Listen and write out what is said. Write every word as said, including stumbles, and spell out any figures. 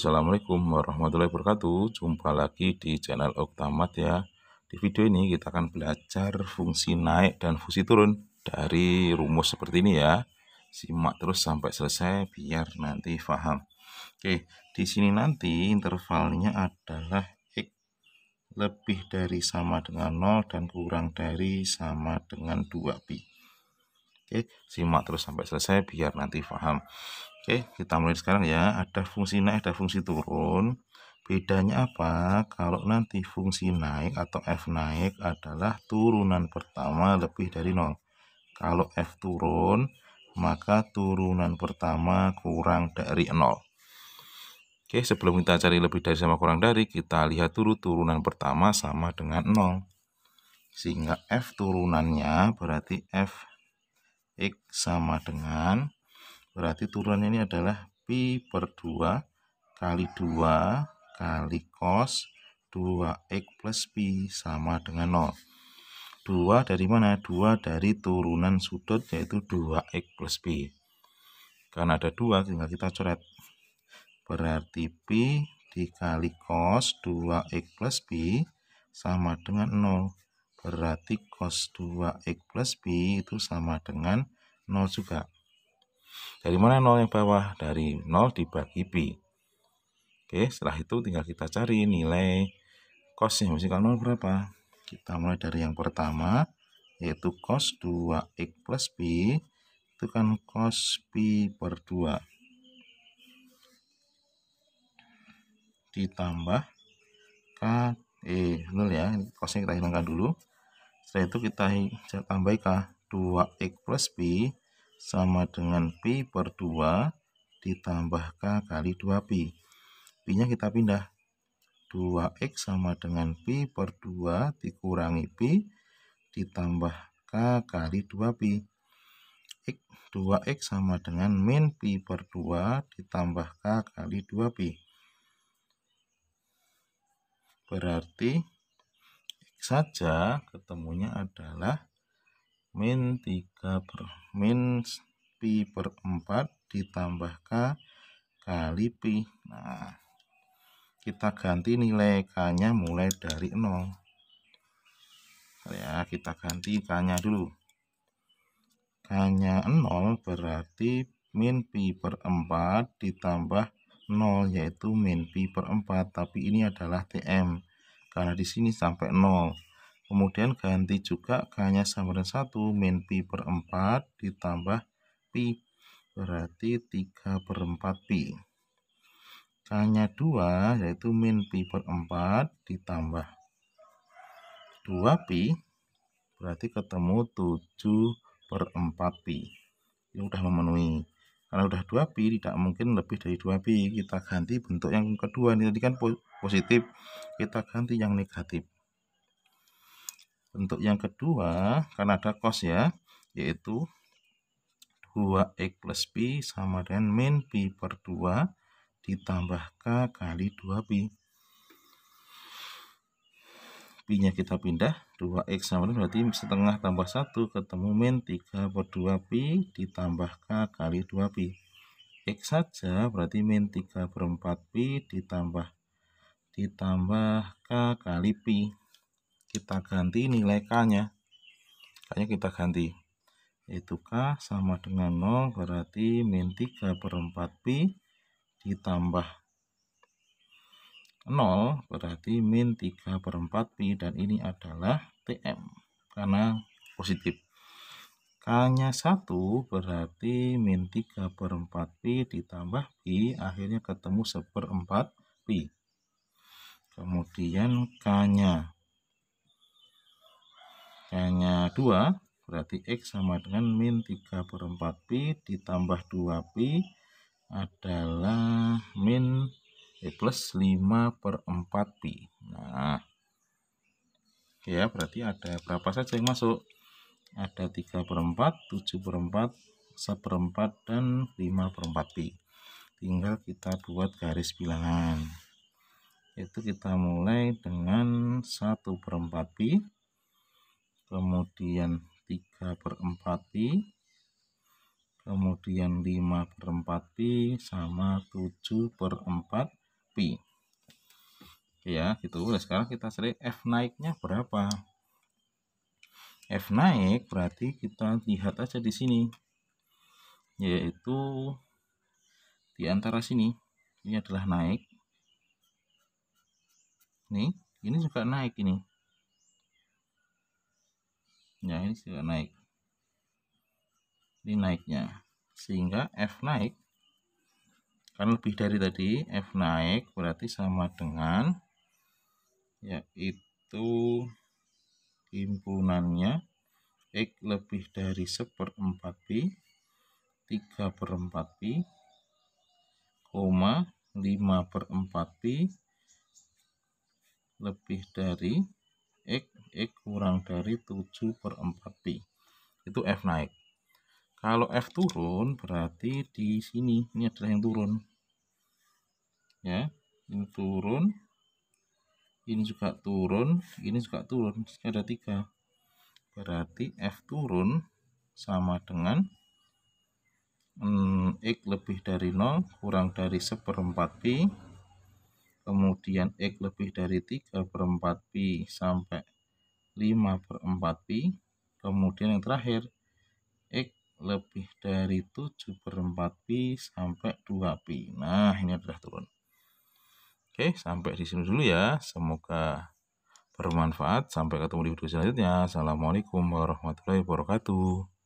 Assalamualaikum warahmatullahi wabarakatuh. Jumpa lagi di channel Oktamat ya. Di video ini kita akan belajar fungsi naik dan fungsi turun dari rumus seperti ini ya. Simak terus sampai selesai biar nanti paham. Oke, di sini nanti intervalnya adalah X lebih dari sama dengan nol dan kurang dari sama dengan dua pi. Oke, simak terus sampai selesai biar nanti paham. Oke, kita mulai sekarang ya. Ada fungsi naik, ada fungsi turun. Bedanya apa? Kalau nanti fungsi naik atau f naik adalah turunan pertama lebih dari nol. Kalau f turun, maka turunan pertama kurang dari nol. Oke, sebelum kita cari lebih dari sama kurang dari, kita lihat dulu turunan pertama sama dengan nol. Sehingga f turunannya berarti f x sama dengan, berarti turunannya ini adalah pi per dua kali dua kali cos dua x plus pi sama dengan nol. dua dari mana? dua dari turunan sudut yaitu dua x plus pi. Karena ada dua tinggal kita coret. Berarti pi dikali cos dua x plus pi sama dengan nol. Berarti cos dua x plus pi itu sama dengan nol juga. Dari mana nol yang bawah? Dari nol dibagi pi. Oke, setelah itu tinggal kita cari nilai cosnya. Mesti kalau nol berapa? Kita mulai dari yang pertama, yaitu cos dua x plus pi. Itu kan cos pi per dua. Ditambah K, eh, betul ya, cosnya kita hilangkan dulu. Setelah itu kita tambah K, dua x plus pi sama dengan pi per dua ditambah K kali dua pi. Pi nya kita pindah. dua x sama dengan pi per dua dikurangi pi ditambah K kali dua pi. dua x sama dengan min pi per dua ditambah K kali dua pi. Berarti X saja ketemunya adalah min tiga per min pi per empat ditambah K kali pi. Nah, kita ganti nilai K nya mulai dari nol ya, kita ganti K nya dulu. K nya nol berarti min pi per empat ditambah nol yaitu min pi per empat, tapi ini adalah T M karena di sini sampai nol. Kemudian ganti juga K-nya sama dengan satu, min pi per empat ditambah pi, berarti tiga per empat pi. K-nya dua, yaitu min pi per empat ditambah dua pi, berarti ketemu tujuh per empat pi. Ini sudah memenuhi. Karena sudah dua pi, tidak mungkin lebih dari dua pi. Kita ganti bentuk yang kedua. Ini tadi kan positif, kita ganti yang negatif. Bentuk yang kedua, karena ada cos ya, yaitu dua x plus pi sama dengan min pi per dua ditambah K kali dua pi. Pi-nya kita pindah, dua x sama dengan berarti setengah tambah satu ketemu min tiga per dua pi ditambah K kali dua pi. X saja berarti min tiga per empat pi ditambah, ditambah K kali pi. Kita ganti nilai K-nya. K-nya kita ganti. Yaitu K sama dengan nol berarti min tiga per empat pi ditambah nol berarti min tiga per empat pi. Dan ini adalah T M karena positif. K-nya satu berarti min tiga per empat pi ditambah pi. Akhirnya ketemu satu per empat pi. Kemudian K-nya K-nya dua, berarti X sama dengan min tiga per empat pi ditambah dua pi adalah min eh, plus lima per empat pi. Nah, ya berarti ada berapa saja yang masuk? Ada tiga per empat, tujuh per empat, seperempat, dan lima per empat pi. Tinggal kita buat garis bilangan. Itu kita mulai dengan satu per empat pi. Kemudian tiga per empat pi, kemudian lima per empat pi, sama tujuh per empat pi. Ya, gitu. Nah, sekarang kita cari F naiknya berapa. F naik berarti kita lihat aja di sini, yaitu di antara sini. Ini adalah naik. Nih, ini juga naik ini. Ya, ini juga naik. Ini naiknya. Sehingga F naik, kan lebih dari tadi, F naik berarti sama dengan yaitu himpunannya X lebih dari seperempat pi, tiga per empat pi, koma lima per empat pi lebih dari X, X kurang dari tujuh per empat pi. Itu F naik. Kalau F turun berarti di sini, ini adalah yang turun. Ya, ini turun, ini juga turun, ini juga turun. Ada tiga. Berarti F turun sama dengan hmm, X lebih dari nol kurang dari seperempat pi. Kemudian X lebih dari tiga per empat pi sampai lima per empat pi. Kemudian yang terakhir X lebih dari tujuh per empat pi sampai dua pi. Nah, ini adalah turun. Oke, sampai di sini dulu ya. Semoga bermanfaat. Sampai ketemu di video selanjutnya. Assalamualaikum warahmatullahi wabarakatuh.